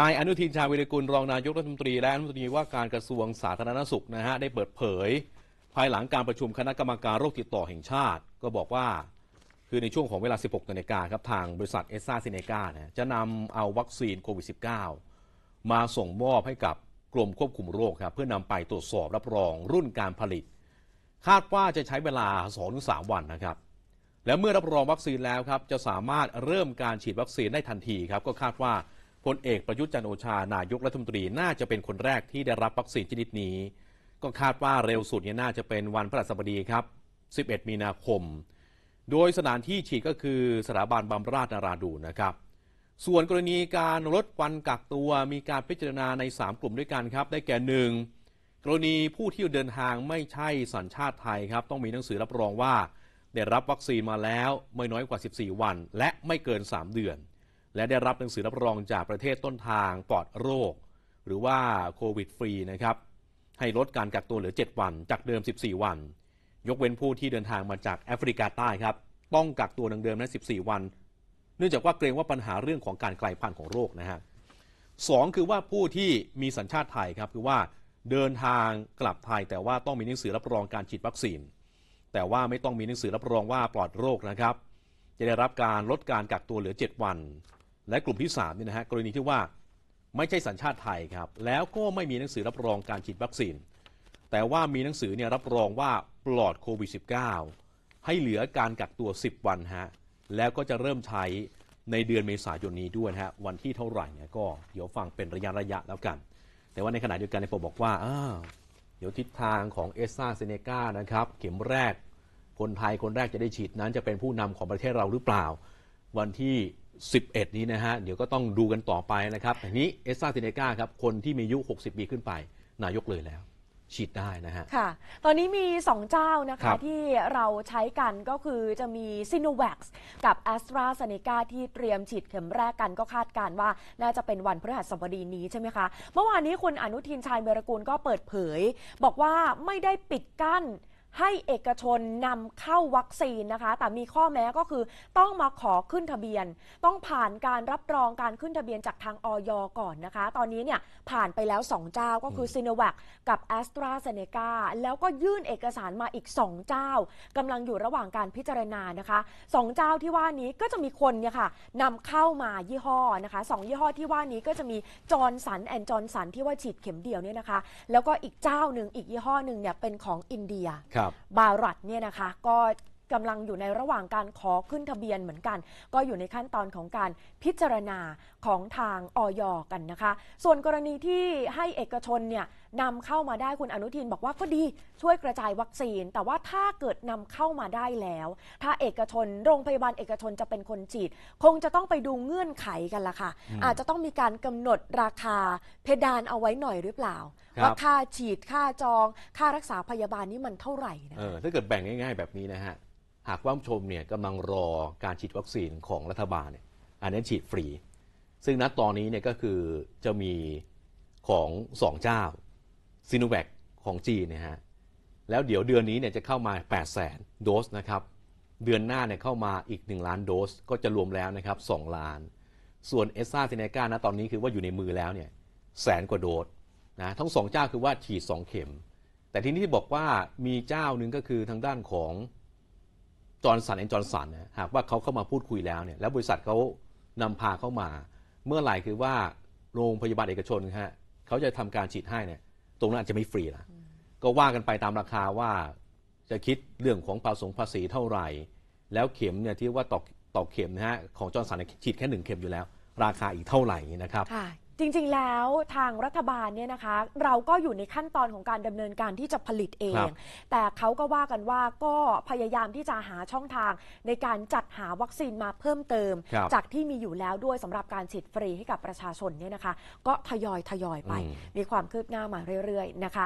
นายอนุทินชาญวีรกูลรองนายกรัฐมนตรีและรัฐมนตรีว่าการกระทรวงสาธารณสุขนะฮะได้เปิดเผยภายหลังการประชุมคณะกรรมการโรคติดต่อแห่งชาติก็บอกว่าคือในช่วงของเวลา 16 นาฬิกาครับทางบริษัทเอสซาซิเนกาเนี่ยจะนำเอาวัคซีนโควิด -19 มาส่งมอบให้กับกรมควบคุมโรคครับเพื่อนำไปตรวจสอบรับรองรุ่นการผลิตคาดว่าจะใช้เวลา 2-3 วันนะครับและเมื่อรับรองวัคซีนแล้วครับจะสามารถเริ่มการฉีดวัคซีนได้ทันทีครับก็คาดว่าพลเอกประยุทธ์จันทร์โอชานายกรัฐมนตรีน่าจะเป็นคนแรกที่ได้รับวัคซีนชนิดนี้ก็คาดว่าเร็วสุดน่าจะเป็นวันพฤหัสบดีครับ 11 มีนาคมโดยสถานที่ฉีดก็คือสถาบันบำราศนราดูรนะครับส่วนกรณีการลดวันกักตัวมีการพิจารณาใน3กลุ่มด้วยกันครับได้แก่ 1. กรณีผู้ที่เดินทางไม่ใช่สัญชาติไทยครับต้องมีหนังสือรับรองว่าได้รับวัคซีนมาแล้วไม่น้อยกว่า14วันและไม่เกิน3เดือนและได้รับหนังสือรับรองจากประเทศต้นทางปลอดโรคหรือว่าโควิดฟรีนะครับให้ลดการกักตัวเหลือ7วันจากเดิม14วันยกเว้นผู้ที่เดินทางมาจากแอฟริกาใต้ครับต้องกักตัวดังเดิมนะ14วันเนื่องจากว่าเกรงว่าปัญหาเรื่องของการกลายพันธุ์ของโรคนะฮะ 2. คือว่าผู้ที่มีสัญชาติไทยครับคือว่าเดินทางกลับไทยแต่ว่าต้องมีหนังสือรับรองการฉีดวัคซีนแต่ว่าไม่ต้องมีหนังสือรับรองว่าปลอดโรคนะครับจะได้รับการลดการกักตัวเหลือ7วันและกลุ่มที่3นี่นะฮะกรณีที่ว่าไม่ใช่สัญชาติไทยครับแล้วก็ไม่มีหนังสือรับรองการฉีดวัคซีนแต่ว่ามีหนังสือเนี่ยรับรองว่าปลอดโควิด -19 ให้เหลือการกักตัว10วันฮะแล้วก็จะเริ่มใช้ในเดือนเมษายนนี้ด้วยฮะวันที่เท่าไหร่เนี่ยก็เดี๋ยวฟังเป็นระยะแล้วกันแต่ว่าในขณะเดียวกันนายปอบอกว่าเดี๋ยวทิศทางของแอสตราเซเนกานะครับเข็มแรกคนไทยคนแรกจะได้ฉีดนั้นจะเป็นผู้นำของประเทศเราหรือเปล่าวันที่11นี้นะฮะเดี๋ยวก็ต้องดูกันต่อไปนะครับทีนี้แอสตราเซเนกาครับคนที่มีอายุ60ปีขึ้นไปนายกเลยแล้วฉีดได้นะฮะค่ะตอนนี้มี2เจ้านะคะที่เราใช้กันก็คือจะมี Sinovac กับ AstraZeneca ที่เตรียมฉีดเข็มแรกกันก็คาดการว่าน่าจะเป็นวันพฤหัสบดีนี้ใช่ไหมคะเมื่อวานนี้คุณอนุทินชาญวีรกูลก็เปิดเผยบอกว่าไม่ได้ปิดกั้นให้เอกชนนำเข้าวัคซีนนะคะแต่มีข้อแม้ก็คือต้องมาขอขึ้นทะเบียนต้องผ่านการรับรองการขึ้นทะเบียนจากทางอย.ก่อนนะคะตอนนี้เนี่ยผ่านไปแล้ว2เจ้าก็คือ Sinovac กับ AstraZeneca แล้วก็ยื่นเอกสารมาอีก2เจ้ากำลังอยู่ระหว่างการพิจารณานะคะ2เจ้าที่ว่านี้ก็จะมีคนเนี่ยค่ะนำเข้ามายี่ห้อนะคะ2ยี่ห้อที่ว่านี้ก็จะมี Johnson & Johnson ที่ว่าฉีดเข็มเดียวเนี่ยนะคะแล้วก็อีกเจ้านึงอีกยี่ห้อนึงเนี่ยเป็นของอินเดียบารัตเนี่ยนะคะก็กำลังอยู่ในระหว่างการขอขึ้นทะเบียนเหมือนกันก็อยู่ในขั้นตอนของการพิจารณาของทางอย.กันนะคะส่วนกรณีที่ให้เอกชนเนี่ยนำเข้ามาได้คุณอนุทินบอกว่าก็ดีช่วยกระจายวัคซีนแต่ว่าถ้าเกิดนำเข้ามาได้แล้วถ้าเอกชนโรงพยาบาลเอกชนจะเป็นคนฉีดคงจะต้องไปดูเงื่อนไขกันละค่ะอาจจะต้องมีการกำหนดราคาเพดานเอาไว้หน่อยหรือเปล่าว่าค่าฉีดค่าจองค่ารักษาพยาบาลนี่มันเท่าไหร่นะถ้าเกิดแบ่งง่ายๆแบบนี้นะฮะหากว่าผู้ชมเนี่ยกำลังรอการฉีดวัคซีนของรัฐบาลเนี่ยอันนี้ฉีดฟรีซึ่งณตอนนี้เนี่ยก็คือจะมีของ2เจ้าซิโนแวคของจีนนะฮะแล้วเดี๋ยวเดือนนี้เนี่ยจะเข้ามา 800,000 โดสนะครับเดือนหน้าเนี่ยเข้ามาอีก1ล้านโดสก็จะรวมแล้วนะครับ2ล้านส่วนแอสตราเซเนกาณตอนนี้คือว่าอยู่ในมือแล้วเนี่ยแสนกว่าโดสนะทั้ง2เจ้าคือว่าฉีด2เข็มแต่ทีนี้ที่บอกว่ามีเจ้านึงก็คือทางด้านของJohnson & Johnson นะหากว่าเขาเข้ามาพูดคุยแล้วเนี่ยแล้วบริษัทเขานำพาเข้ามาเมื่อไหร่คือว่าโรงพยาบาลเอกชนฮะเขาจะทำการฉีดให้เนี่ยตรงนั้นอาจจะไม่ฟรีละก็ว่ากันไปตามราคาว่าจะคิดเรื่องของภาษีเท่าไหร่แล้วเข็มเนี่ยที่ว่าต่อเข็มนะฮะของ Johnson ฉีดแค่1เข็มอยู่แล้วราคาอีกเท่าไหร่นะครับจริงๆแล้วทางรัฐบาลเนี่ยนะคะเราก็อยู่ในขั้นตอนของการดำเนินการที่จะผลิตเองแต่เขาก็ว่ากันว่าก็พยายามที่จะหาช่องทางในการจัดหาวัคซีนมาเพิ่มเติมจากที่มีอยู่แล้วด้วยสำหรับการฉีดฟรีให้กับประชาชนเนี่ยนะคะก็ทยอยไปมีความคืบหน้ามาเรื่อยๆนะคะ